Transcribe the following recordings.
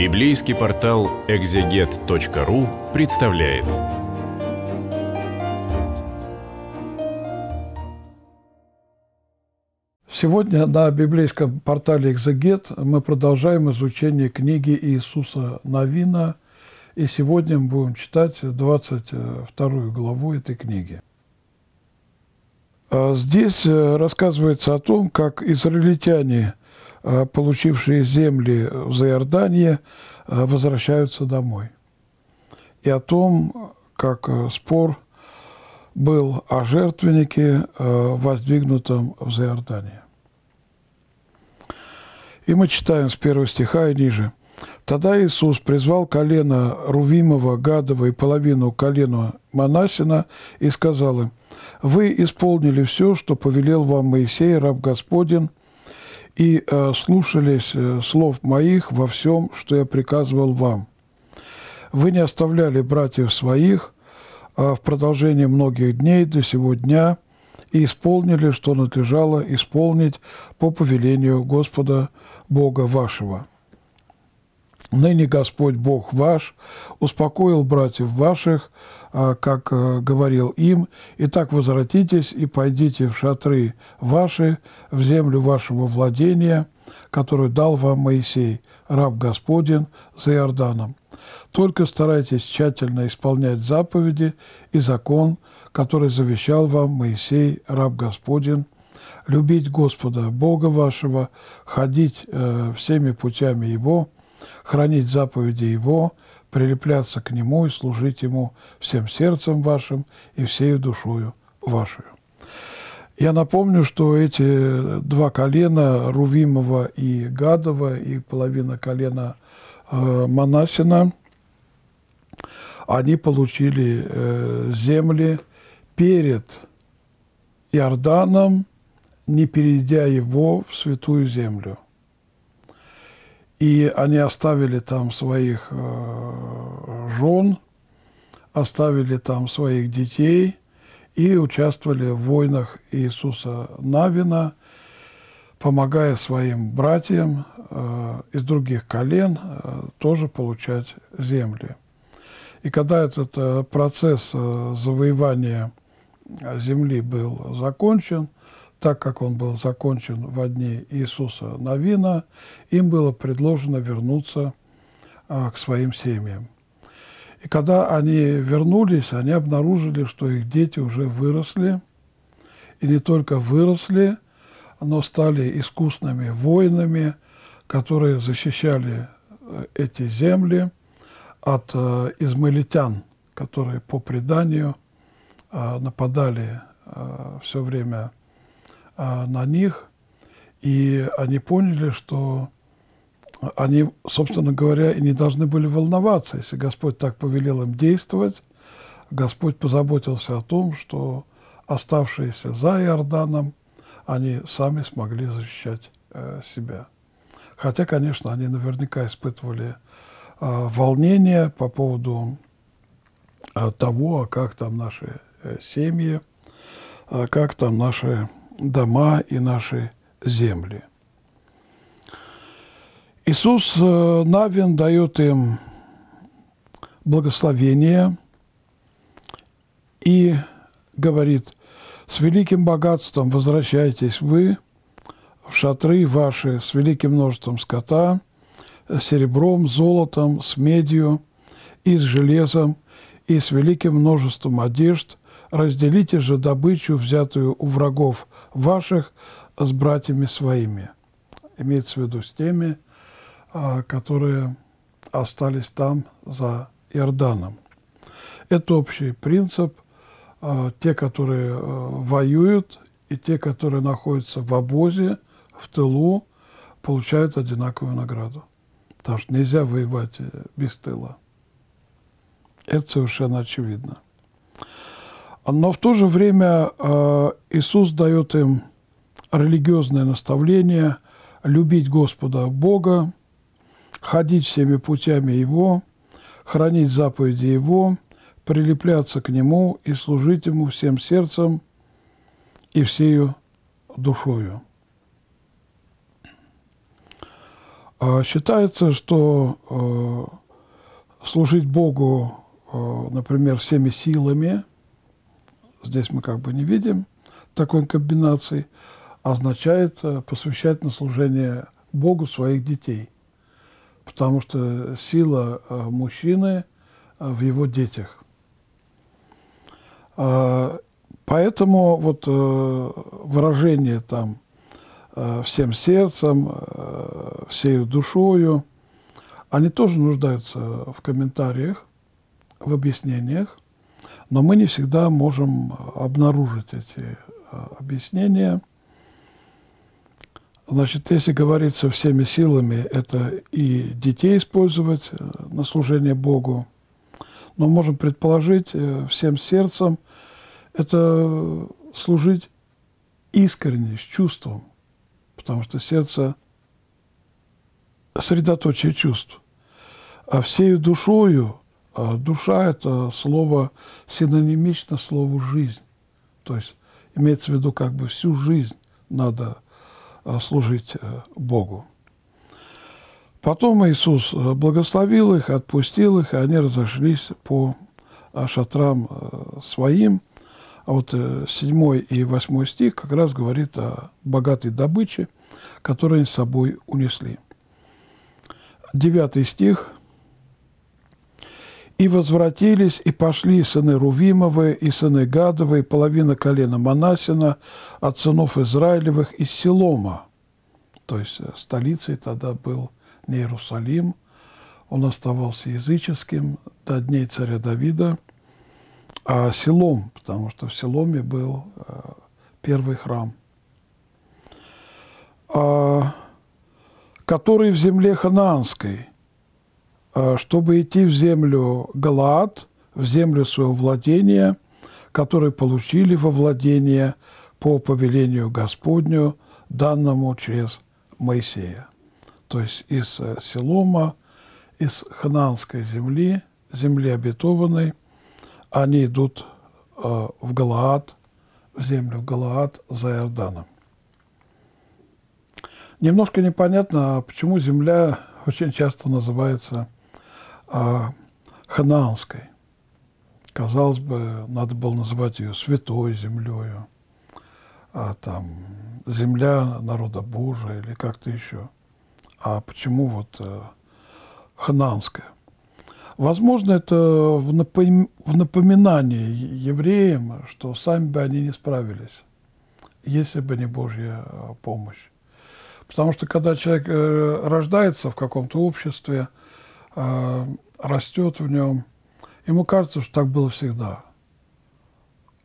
Библейский портал экзегет.ру представляет. Сегодня на библейском портале «Экзегет» мы продолжаем изучение книги Иисуса Навина, и сегодня мы будем читать 22 главу этой книги. Здесь рассказывается о том, как израильтяне, получившие земли в Заиордании, возвращаются домой, и о том, как спор был о жертвеннике, воздвигнутом в Заиордании. И мы читаем с 1 стиха и ниже. «Тогда Иисус призвал колено Рувимова, Гадова и половину колена Манасина и сказал им: «Вы исполнили все, что повелел вам Моисей, раб Господень, и слушались слов моих во всем, что я приказывал вам. Вы не оставляли братьев своих в продолжении многих дней до сего дня и исполнили, что надлежало исполнить по повелению Господа Бога вашего». Ныне Господь Бог ваш успокоил братьев ваших, как говорил им, и так возвратитесь и пойдите в шатры ваши, в землю вашего владения, которую дал вам Моисей, раб Господень, за Иорданом. Только старайтесь тщательно исполнять заповеди и закон, который завещал вам Моисей, раб Господень, любить Господа Бога вашего, ходить всеми путями Его, хранить заповеди Его, прилепляться к Нему и служить Ему всем сердцем вашим и всею душою вашей». Я напомню, что эти два колена, Рувимова и Гадова, и половина колена Манасина, они получили земли перед Иорданом, не перейдя его в святую землю. И они оставили там своих жен, оставили там своих детей и участвовали в войнах Иисуса Навина, помогая своим братьям из других колен тоже получать земли. И когда этот процесс завоевания земли был закончен, так как он был закончен во дни Иисуса Навина, им было предложено вернуться к своим семьям. И когда они вернулись, они обнаружили, что их дети уже выросли, и не только выросли, но стали искусными воинами, которые защищали эти земли от измаилитян, которые по преданию нападали все время на них, и они поняли, что они, собственно говоря, и не должны были волноваться. Если Господь так повелел им действовать, Господь позаботился о том, что оставшиеся за Иорданом, они сами смогли защищать себя. Хотя, конечно, они наверняка испытывали волнение по поводу того, как там наши семьи, как там наши дома и наши земли. Иисус Навин дает им благословение и говорит: «С великим богатством возвращайтесь вы в шатры ваши, с великим множеством скота, с серебром, золотом, с медью и с железом, и с великим множеством одежд. Разделите же добычу, взятую у врагов ваших, с братьями своими». Имеется в виду с теми, которые остались там за Иорданом. Это общий принцип. Те, которые воюют, и те, которые находятся в обозе, в тылу, получают одинаковую награду. Потому что нельзя воевать без тыла. Это совершенно очевидно. Но в то же время Иисус дает им религиозное наставление любить Господа Бога, ходить всеми путями Его, хранить заповеди Его, прилепляться к Нему и служить Ему всем сердцем и всею душою. Считается, что служить Богу, например, всеми силами, здесь мы как бы не видим такой комбинации, означает посвящать на служение Богу своих детей, потому что сила мужчины в его детях. Поэтому вот выражение там всем сердцем, всею душою, они тоже нуждаются в комментариях, в объяснениях, но мы не всегда можем обнаружить эти объяснения. Значит, если говорится всеми силами, это и детей использовать на служение Богу, но можем предположить, всем сердцем это служить искренне, с чувством, потому что сердце – средоточие чувств. А всею душою, душа – это слово синонимично слову «жизнь». То есть имеется в виду как бы всю жизнь надо служить Богу. Потом Иисус благословил их, отпустил их, и они разошлись по шатрам своим. А вот 7 и 8 стих как раз говорит о богатой добыче, которую они с собой унесли. 9 стих. «И возвратились, и пошли сыны Рувимовы, и сыны Гадовы, и половина колена Манасина от сынов Израилевых из Силома». То есть столицей тогда был не Иерусалим, он оставался языческим до дней царя Давида, а Силом, потому что в Силоме был первый храм, который в земле ханаанской, чтобы идти в землю Галаад, в землю своего владения, которое получили во владение по повелению Господню, данному через Моисея. То есть из Силома, из ханаанской земли, земли обетованной, они идут в Галаад, в землю Галаад за Иорданом. Немножко непонятно, почему земля очень часто называется ханаанской. Казалось бы, надо было называть ее святой землею, там, земля народа Божия или как-то еще. А почему вот ханаанская? Возможно, это в напоминании евреям, что сами бы они не справились, если бы не Божья помощь. Потому что когда человек рождается в каком-то обществе, растет в нем, ему кажется, что так было всегда.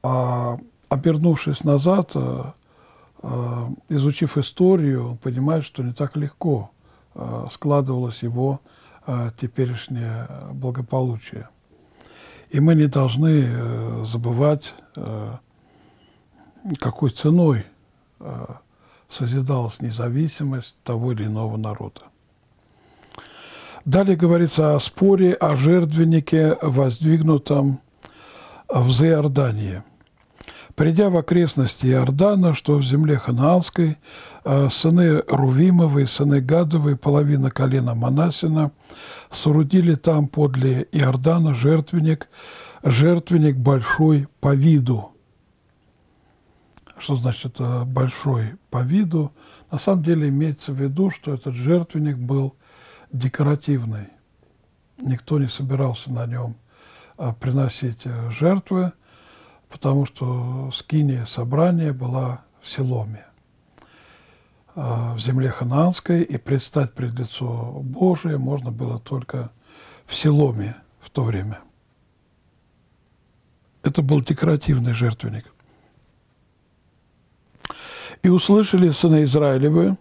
А обернувшись назад, изучив историю, он понимает, что не так легко складывалось его теперешнее благополучие. И мы не должны забывать, какой ценой созидалась независимость того или иного народа. Далее говорится о споре о жертвеннике, воздвигнутом в Заиордании. «Придя в окрестности Иордана, что в земле ханаанской, сыны Рувимовы, сыны Гадовы, половина колена Манасина, соорудили там подле Иордана жертвенник, жертвенник большой по виду». Что значит «большой по виду»? На самом деле имеется в виду, что этот жертвенник был декоративный. Никто не собирался на нем приносить жертвы, потому что скиния собрания была в Силоме, в земле ханаанской, и предстать пред лицо Божие можно было только в Силоме в то время. Это был декоративный жертвенник. «И услышали сыны Израилевы,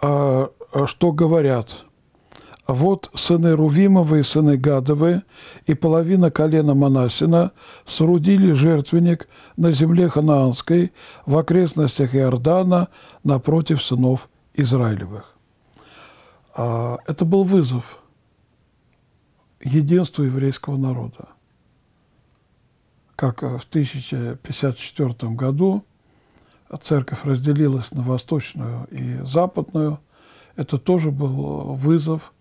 что говорят: вот сыны Рувимовы и сыны Гадовы и половина колена Манасина соорудили жертвенник на земле ханаанской в окрестностях Иордана напротив сынов Израилевых». Это был вызов единству еврейского народа. Как в 1054 году церковь разделилась на восточную и западную, это тоже был вызов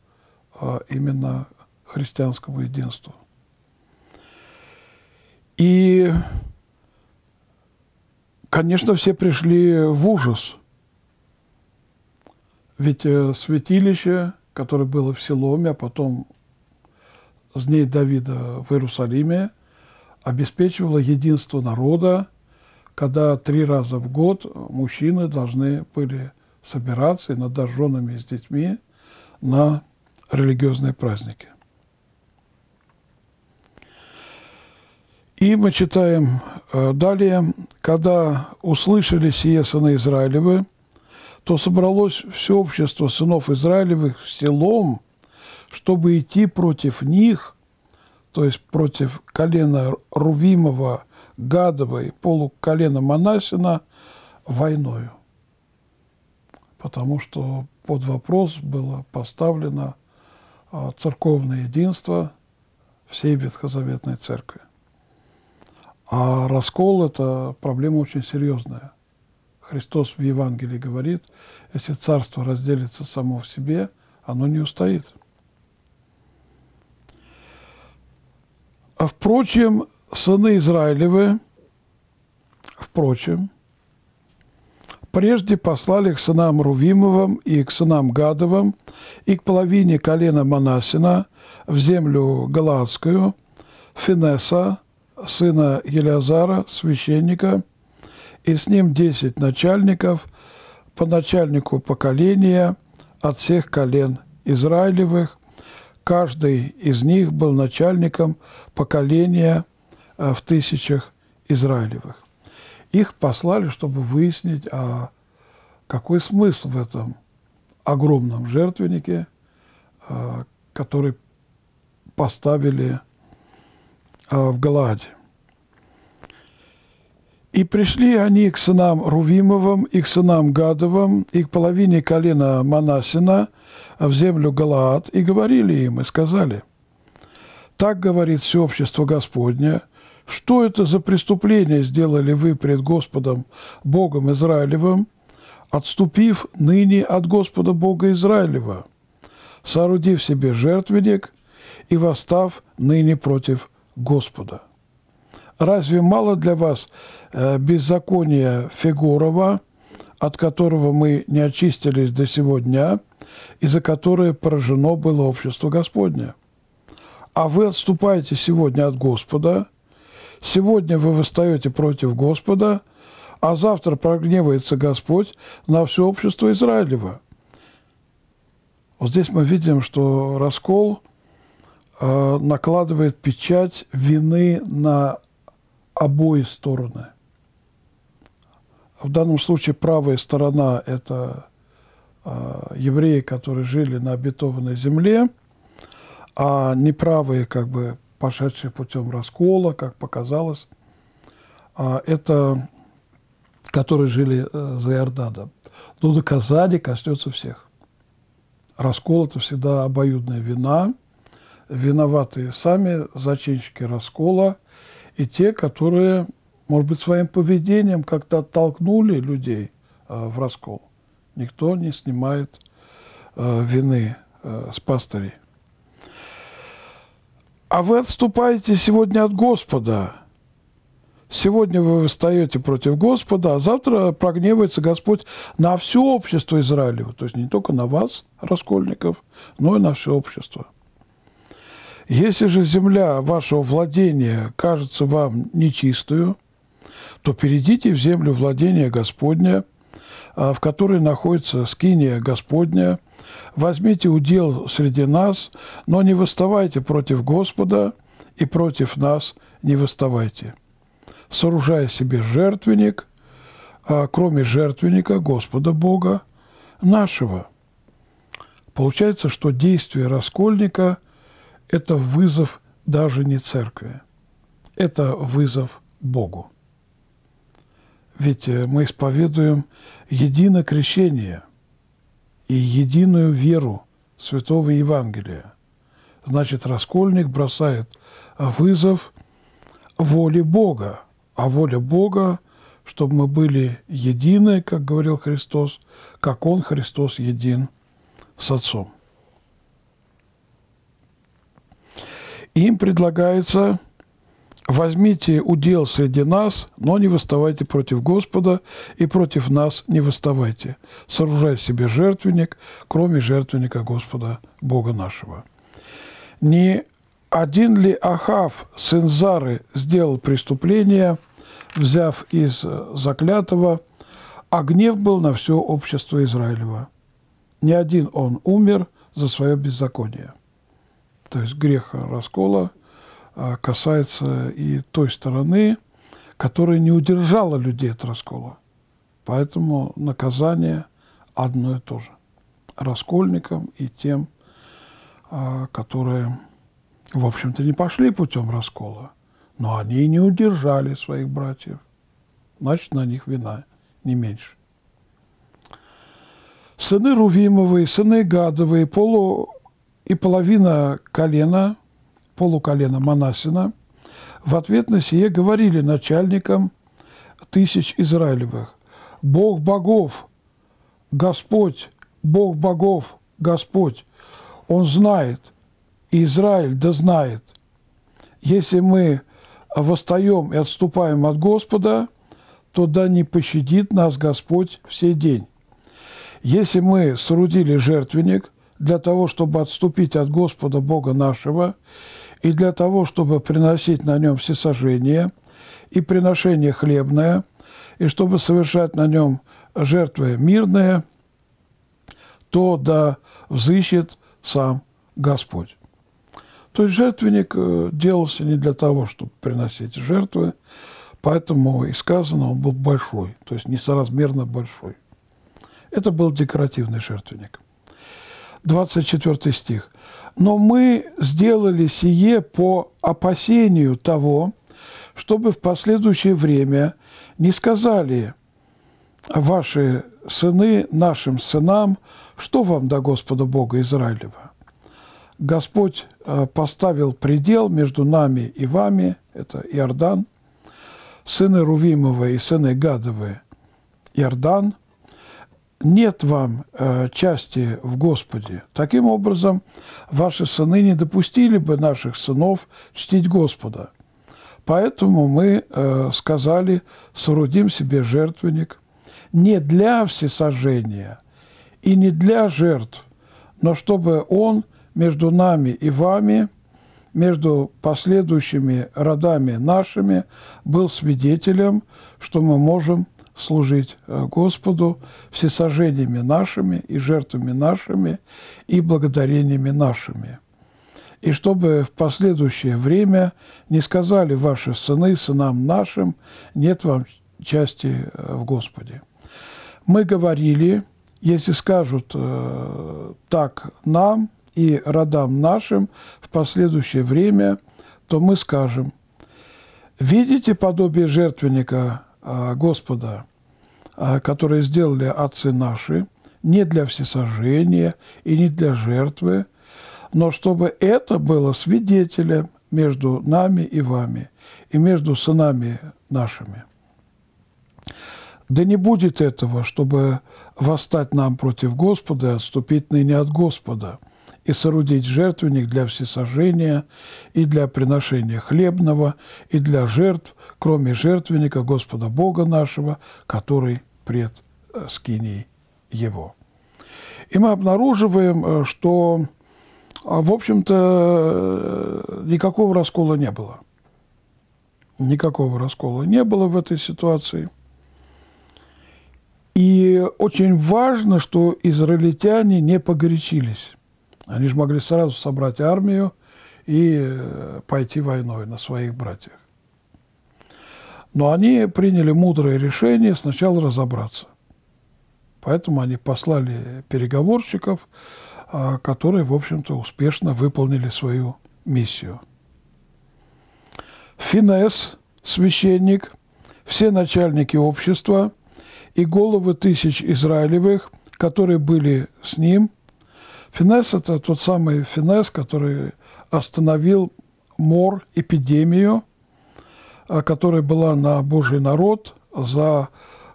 именно христианскому единству. И, конечно, все пришли в ужас. Ведь святилище, которое было в Силоме, а потом с дней Давида в Иерусалиме, обеспечивало единство народа, когда 3 раза в год мужчины должны были собираться иногда с женами и с детьми на религиозные праздники. И мы читаем далее. «Когда услышали сие сыны Израилевы, то собралось все общество сынов Израилевых в Силом, чтобы идти против них», то есть против колена Рувимова, Гадова и полуколена Манасина, войною. Потому что под вопрос было поставлено церковное единство всей Ветхозаветной Церкви. А раскол – это проблема очень серьезная. Христос в Евангелии говорит, если царство разделится само в себе, оно не устоит. А впрочем, сыны Израилевы, прежде послали к сынам Рувимовым и к сынам Гадовым и к половине колена Манасина в землю Галаадскую Финеса, сына Елеазара, священника, и с ним 10 начальников, по начальнику поколения от всех колен Израилевых. Каждый из них был начальником поколения в тысячах Израилевых. Их послали, чтобы выяснить, а какой смысл в этом огромном жертвеннике, который поставили в Галааде. «И пришли они к сынам Рувимовым, и к сынам Гадовым, и к половине колена Манасина в землю Галаад, и говорили им, и сказали, так говорит все общество Господне, что это за преступление сделали вы пред Господом Богом Израилевым, отступив ныне от Господа Бога Израилева, соорудив себе жертвенник и восстав ныне против Господа? Разве мало для вас беззакония Фегорова, от которого мы не очистились до сего дня, и за которое поражено было общество Господне? А вы отступаете сегодня от Господа, сегодня вы восстаете против Господа, а завтра прогневается Господь на все общество Израилева». Вот здесь мы видим, что раскол накладывает печать вины на обои стороны. В данном случае правая сторона – это евреи, которые жили на обетованной земле, а неправые, как бы пошедшие путем раскола, как показалось, это которые жили за Иорданом. Но доказание коснется всех. Раскол – это всегда обоюдная вина. Виноваты сами зачинщики раскола и те, которые, может быть, своим поведением как-то оттолкнули людей в раскол. Никто не снимает вины с пастырей. «А вы отступаете сегодня от Господа. Сегодня вы восстаете против Господа, а завтра прогневается Господь на все общество Израилева». То есть не только на вас, раскольников, но и на все общество. «Если же земля вашего владения кажется вам нечистую, то перейдите в землю владения Господня, в которой находится скиния Господня, возьмите удел среди нас, но не восставайте против Господа, и против нас не восставайте, сооружая себе жертвенник, кроме жертвенника Господа Бога нашего». Получается, что действие раскольника – это вызов даже не церкви, это вызов Богу. Ведь мы исповедуем единое крещение и единую веру Святого Евангелия. Значит, раскольник бросает вызов воле Бога. А воля Бога, чтобы мы были едины, как говорил Христос, как Он, Христос, един с отцом. Им предлагается: возьмите удел среди нас, но не восставайте против Господа, и против нас не восставайте. Сооружай себе жертвенник, кроме жертвенника Господа Бога нашего. Не один ли Ахав, сын Зары, сделал преступление, взяв из заклятого, а гнев был на все общество Израилева? Не один он умер за свое беззаконие. То есть грех раскола касается и той стороны, которая не удержала людей от раскола. Поэтому наказание одно и то же раскольникам и тем, которые, в общем-то, не пошли путем раскола, но они не удержали своих братьев. Значит, на них вина не меньше. Сыны Рувимовы, сыны Гадовы, половина колена, полуколена Манасина в ответ на сие говорили начальникам тысяч Израилевых: «Бог богов, Господь, Бог богов, Господь, Он знает, и Израиль да знает. Если мы восстаем и отступаем от Господа, то да не пощадит нас Господь в сей день. Если мы соорудили жертвенник для того, чтобы отступить от Господа Бога нашего, и для того, чтобы приносить на нем всесожжение и приношение хлебное, и чтобы совершать на нем жертвы мирные, то да взыщет сам Господь». То есть жертвенник делался не для того, чтобы приносить жертвы, поэтому и сказано, он был большой, то есть несоразмерно большой. Это был декоративный жертвенник. 24 стих. «Но мы сделали сие по опасению того, чтобы в последующее время не сказали ваши сыны нашим сынам, что вам до Господа Бога Израилева. Господь поставил предел между нами и вами», это Иордан, «сыны Рувимовы и сыны Гадовы, Иордан, нет вам части в Господе. Таким образом, ваши сыны не допустили бы наших сынов чтить Господа. Поэтому мы сказали, соорудим себе жертвенник не для всесожжения и не для жертв, но чтобы он между нами и вами, между последующими родами нашими, был свидетелем, что мы можем служить Господу всесожжениями нашими и жертвами нашими и благодарениями нашими. И чтобы в последующее время не сказали ваши сыны сынам нашим, нет вам части в Господе. Мы говорили, если скажут так нам и родам нашим в последующее время, то мы скажем: видите подобие жертвенника Господа, которые сделали отцы наши, не для всесожжения и не для жертвы, но чтобы это было свидетелем между нами и вами, и между сынами нашими. Да не будет этого, чтобы восстать нам против Господа и отступить ныне от Господа, и соорудить жертвенник для всесожжения, и для приношения хлебного, и для жертв, кроме жертвенника Господа Бога нашего, который пред скинией его». И мы обнаруживаем, что, в общем-то, никакого раскола не было. Никакого раскола не было в этой ситуации. И очень важно, что израильтяне не погорячились. Они же могли сразу собрать армию и пойти войной на своих братьев. Но они приняли мудрое решение сначала разобраться. Поэтому они послали переговорщиков, которые, в общем-то, успешно выполнили свою миссию. Финес, священник, все начальники общества и головы тысяч Израилевых, которые были с ним. Финес – это тот самый Финес, который остановил мор, эпидемию, которая была на Божий народ за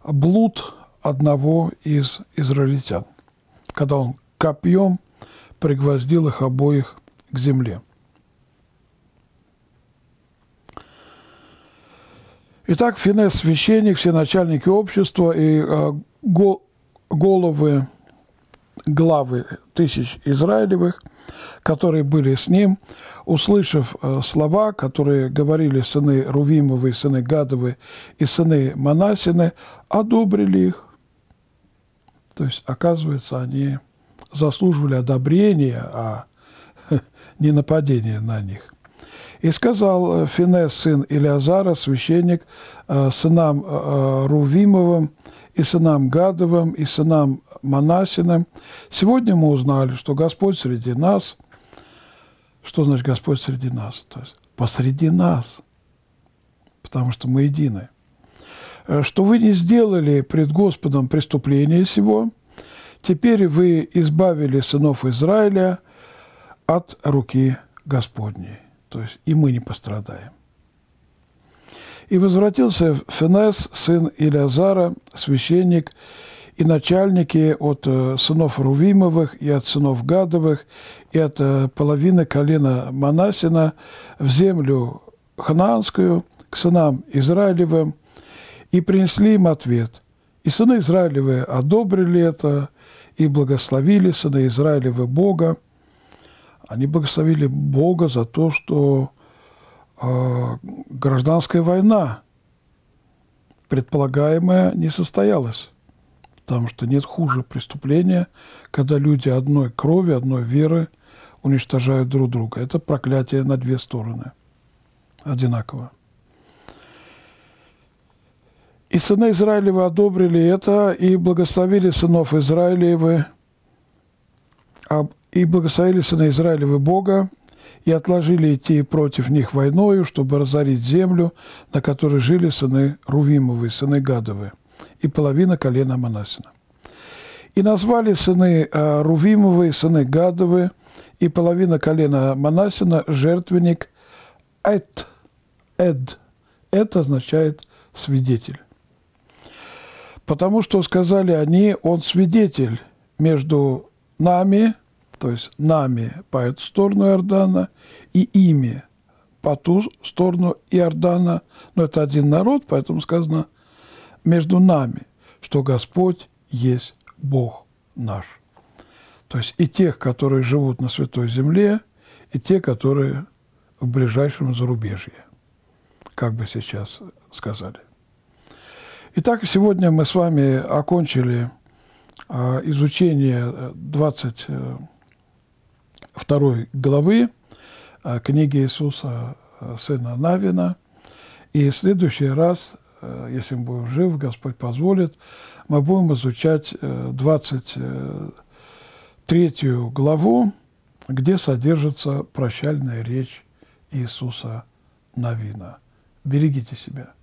блуд одного из израильтян, когда он копьем пригвоздил их обоих к земле. Итак, Финес, священник, все начальники общества и главы тысяч Израилевых, которые были с ним, услышав слова, которые говорили сыны Рувимовы, сыны Гадовы и сыны Манасины, одобрили их. То есть, оказывается, они заслуживали одобрения, а не нападения на них. И сказал Финес, сын Илиазара, священник, сынам Рувимовым, и сынам Гадовым, и сынам Манасиным: сегодня мы узнали, что Господь среди нас. Что значит Господь среди нас? То есть посреди нас, потому что мы едины. Что вы не сделали пред Господом преступления сего, теперь вы избавили сынов Израиля от руки Господней. То есть и мы не пострадаем. И возвратился Финес, сын Илиазара, священник, и начальники от сынов Рувимовых, и от сынов Гадовых, и от половины колена Манасина в землю ханаанскую к сынам Израилевым, и принесли им ответ. И сыны Израилевы одобрили это, и благословили сыны Израилевы Бога. Они благословили Бога за то, что гражданская война, предполагаемая, не состоялась, потому что нет хуже преступления, когда люди одной крови, одной веры уничтожают друг друга. Это проклятие на две стороны, одинаково. И сыны Израилевы одобрили это, и благословили сынов Израилевы, Бога, и отложили идти против них войною, чтобы разорить землю, на которой жили сыны Рувимовы, сыны Гадовы, и половина колена Манасина. И назвали сыны Рувимовы, сыны Гадовы, и половина колена Манасина жертвенник Эд. Эд. Это означает свидетель. Потому что, сказали они, он свидетель между нами, то есть нами по эту сторону Иордана, и ими по ту сторону Иордана. Но это один народ, поэтому сказано между нами, что Господь есть Бог наш. То есть и тех, которые живут на Святой Земле, и те, которые в ближайшем зарубежье, как бы сейчас сказали. Итак, сегодня мы с вами окончили изучение 22 главы книги Иисуса, сына Навина. И в следующий раз, если мы будем живы, Господь позволит, мы будем изучать 23 главу, где содержится прощальная речь Иисуса Навина. Берегите себя.